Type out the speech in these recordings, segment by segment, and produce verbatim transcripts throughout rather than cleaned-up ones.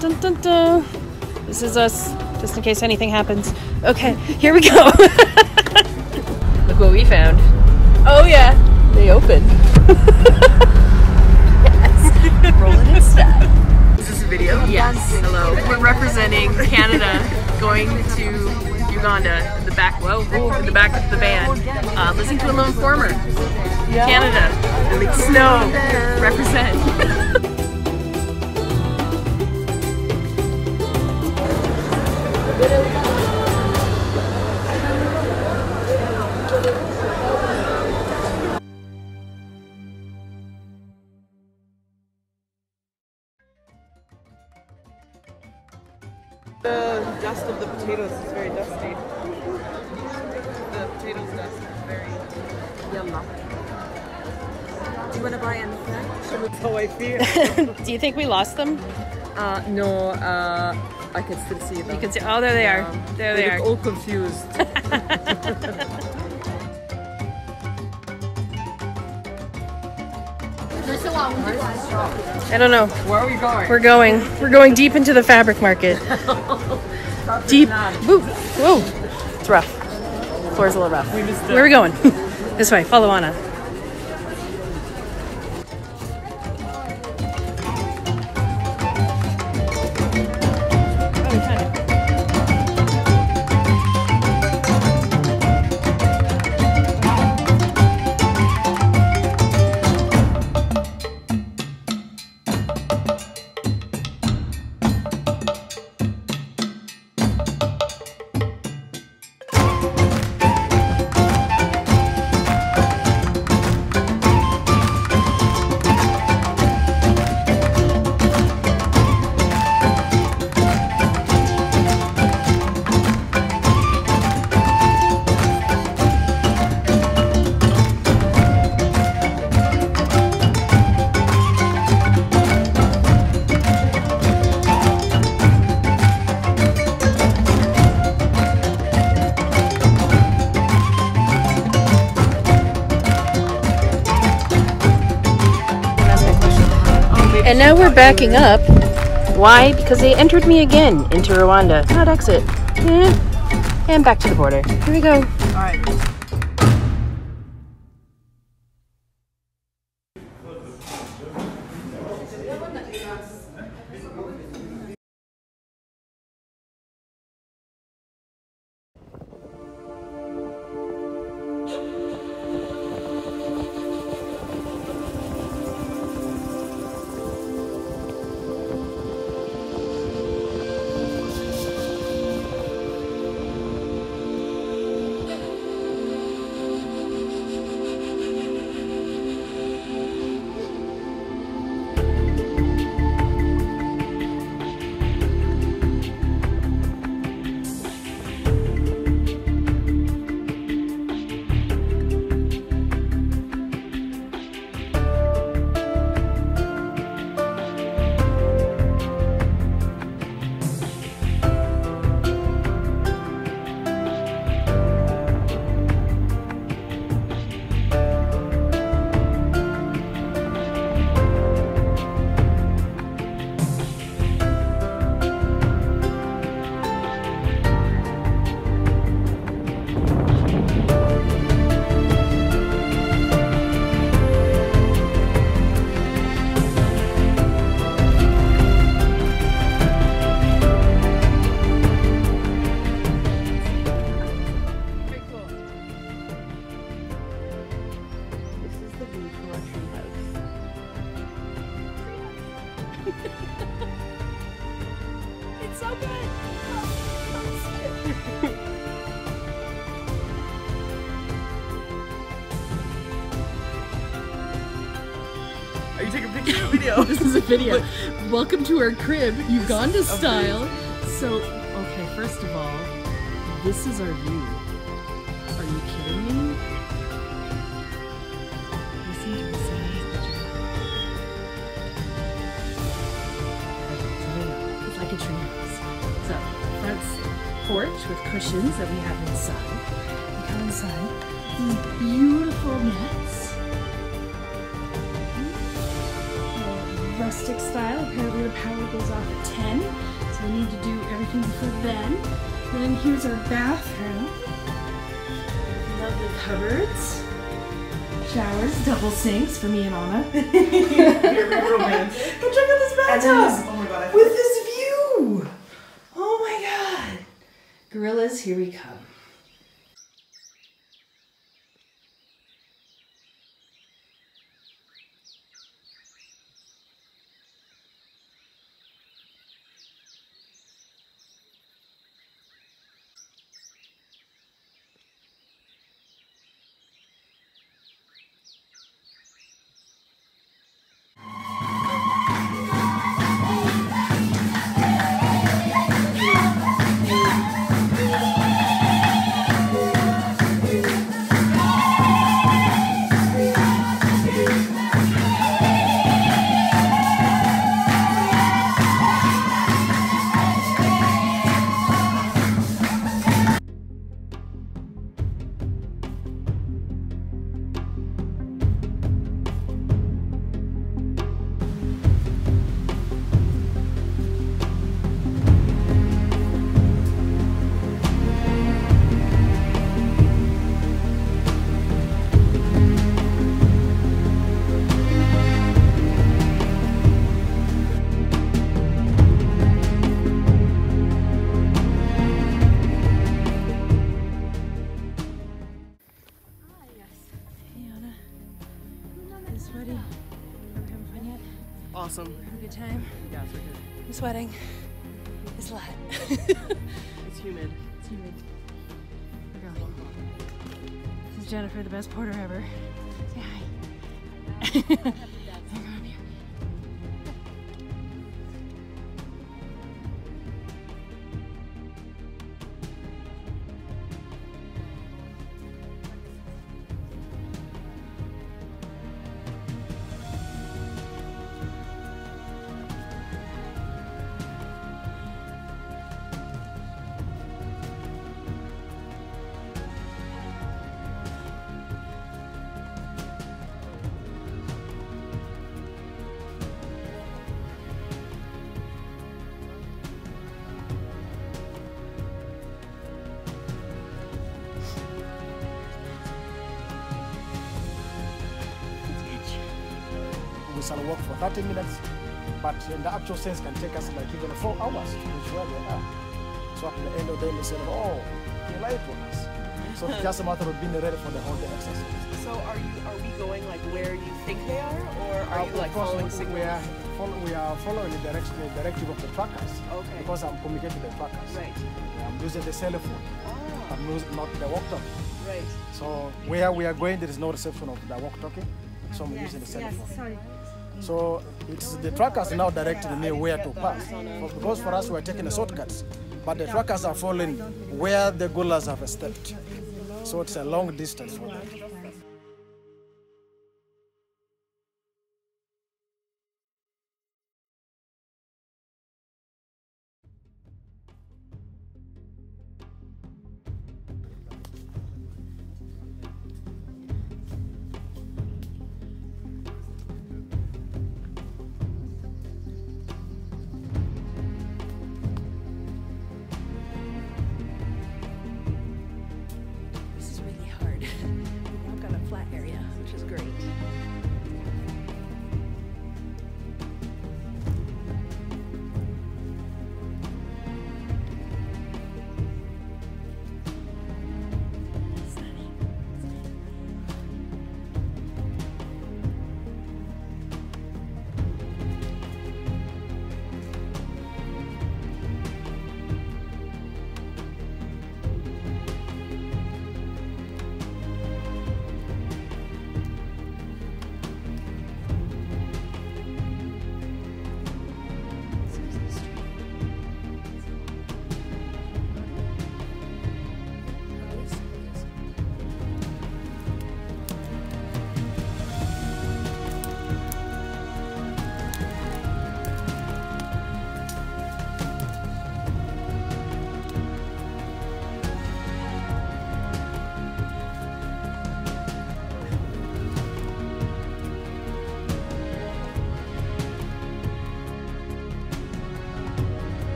Dun, dun, dun. This is us, just in case anything happens. Okay, here we go. Look what we found. Oh yeah, they opened. Yes, rolling in style. Is this a video? Yes. Hello. We're representing Canada, going to Uganda in the back. Whoa, whoa, in the back of the van. Uh, listen to a lone former. Yeah. Canada, like snow. Represent. The dust of the potatoes is very dusty. The potatoes dust is very yummy. Do you want to buy anything? That's how I feel. Do you think we lost them? Uh, no, uh, I can still see them. You can see, oh, there they are. Yeah. There they, they are. All confused. I don't know. Where are we going? We're going. We're going deep into the fabric market. Deep. Woo. Whoa. It's rough. The floor's a little rough. We missed it. Where are we going? This way. Follow Anna. And now we're backing up. Why? Because they entered me again into Rwanda. Not exit. And back to the border. Here we go. All right. It's so good! Oh, so good. Are you taking a picture of a video? This is a video. But welcome to our crib, Uganda style. So, okay, first of all, this is our view. Are you kidding me? Listen to this. So, front porch with cushions that we have inside. We come inside. These beautiful mats. Rustic style. Apparently the power goes off at ten. can put them. And then here's our bathroom. Lovely cupboards. Showers, double sinks for me and Anna. Very romantic. But check out this bathtub! Oh my god. With this view! Oh my god. Gorillas, here we come. Awesome. We're having a good time. Yeah, it's good. I'm sweating. It's hot. It's humid. It's humid. We're going. This is Jennifer, the best porter ever. Say hi. Hang on here. We shall walk for thirty minutes, but in the actual sense can take us like even four hours to reach where we are. So at the end of the day, we say, oh, you lied to us. So it's just a matter of being ready for the whole day exercise. So are you? Are we going like where you think they are, or are uh, you like following signals? We are, follow, we are following the direction, the directive of the trackers. Okay. Because I'm communicating with the trackers. Right. I'm using the cell phone. Oh. I'm using not the walk-talk. Right. So where we are going, there is no reception of the walk-talking. So I'm yes, using the cell phone. Yes, sorry. So it's the trackers now directing me where to pass. Because for us we are taking a shortcut, but the trackers are following where the gorillas have stepped. So it's a long distance for them.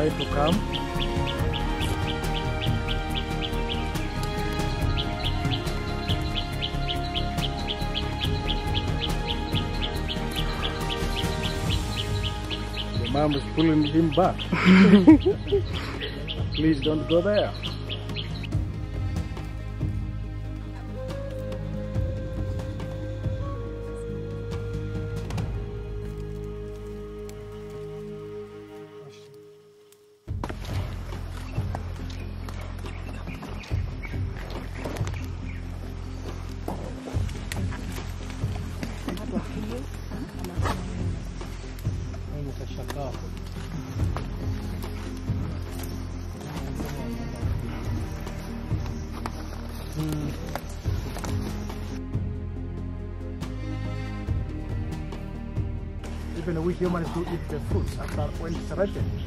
try to come. The mom is pulling him back. Please don't go there. Even we humans do eat the fruits after when it's ripened.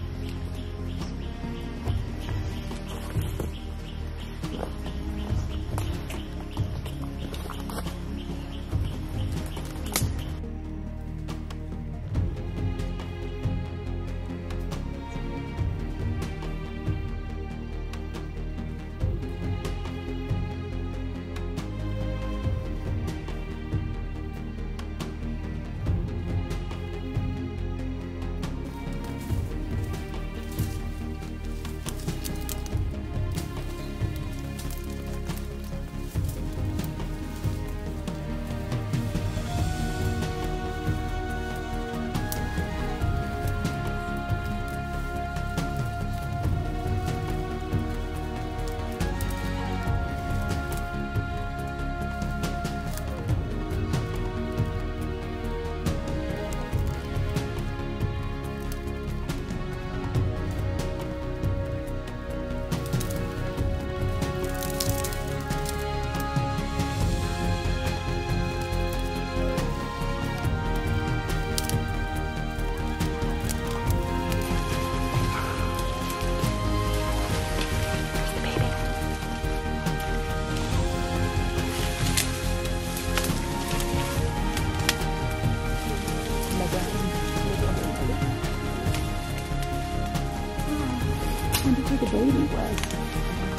The baby was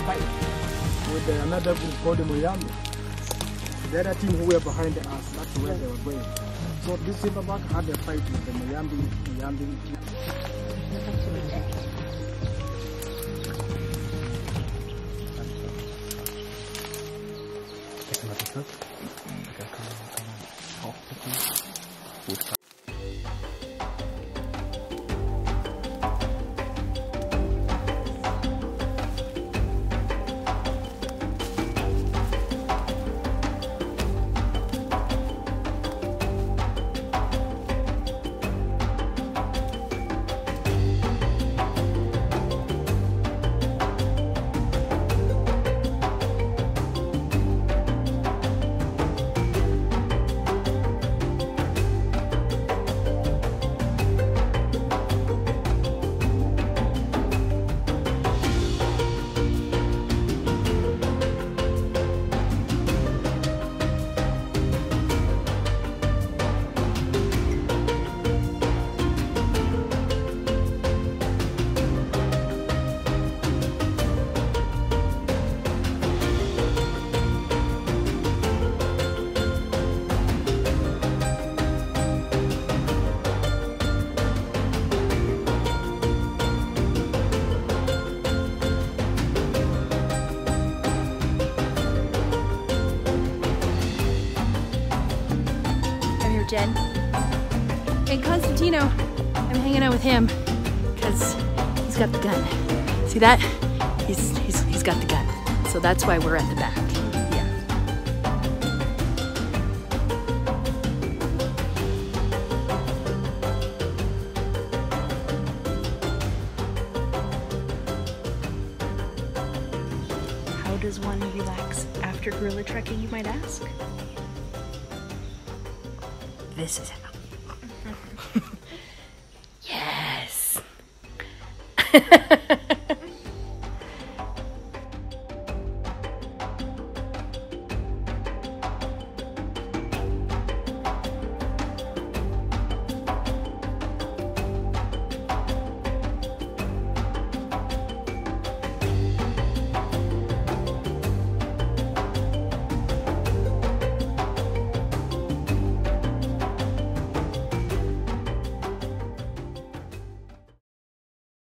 fighting with another group called Moyambi. The other team who were behind us, that's where they were going. So this silverback had a fight with the Moyambi. Moyambi. Jen. And Constantino, I'm hanging out with him because he's got the gun. See that? He's, he's, he's got the gun. So that's why we're at the back. Yeah. How does one relax after gorilla trekking, you might ask? This is how. Yes.